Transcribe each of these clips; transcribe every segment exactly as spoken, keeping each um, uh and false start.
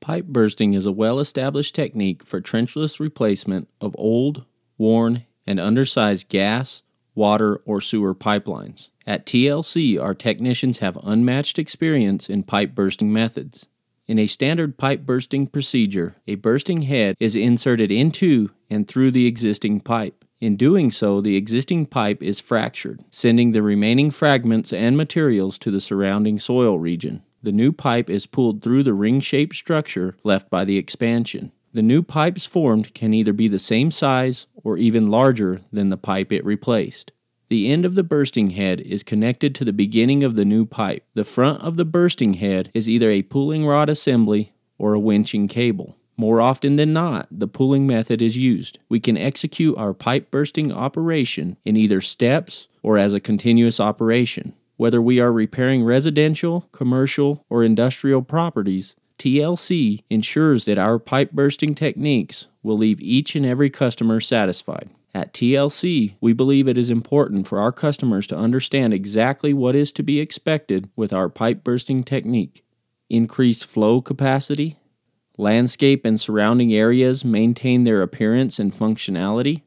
Pipe bursting is a well-established technique for trenchless replacement of old, worn, and undersized gas, water, or sewer pipelines. At T L C, our technicians have unmatched experience in pipe bursting methods. In a standard pipe bursting procedure, a bursting head is inserted into and through the existing pipe. In doing so, the existing pipe is fractured, sending the remaining fragments and materials to the surrounding soil region. The new pipe is pulled through the ring-shaped structure left by the expansion. The new pipes formed can either be the same size or even larger than the pipe it replaced. The end of the bursting head is connected to the beginning of the new pipe. The front of the bursting head is either a pulling rod assembly or a winching cable. More often than not, the pulling method is used. We can execute our pipe bursting operation in either steps or as a continuous operation. Whether we are repairing residential, commercial, or industrial properties, T L C ensures that our pipe bursting techniques will leave each and every customer satisfied. At T L C, we believe it is important for our customers to understand exactly what is to be expected with our pipe bursting technique. Increased flow capacity. Landscape and surrounding areas maintain their appearance and functionality.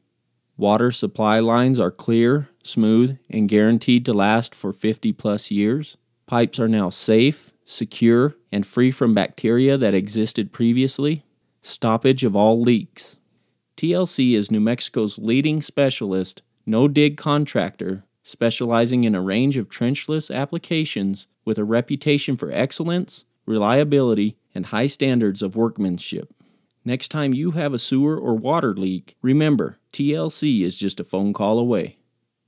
Water supply lines are clear, smooth, and guaranteed to last for fifty plus years. Pipes are now safe, secure, and free from bacteria that existed previously. Stoppage of all leaks. T L C is New Mexico's leading specialist, no-dig contractor, specializing in a range of trenchless applications with a reputation for excellence, reliability, and high standards of workmanship. Next time you have a sewer or water leak, remember, T L C is just a phone call away.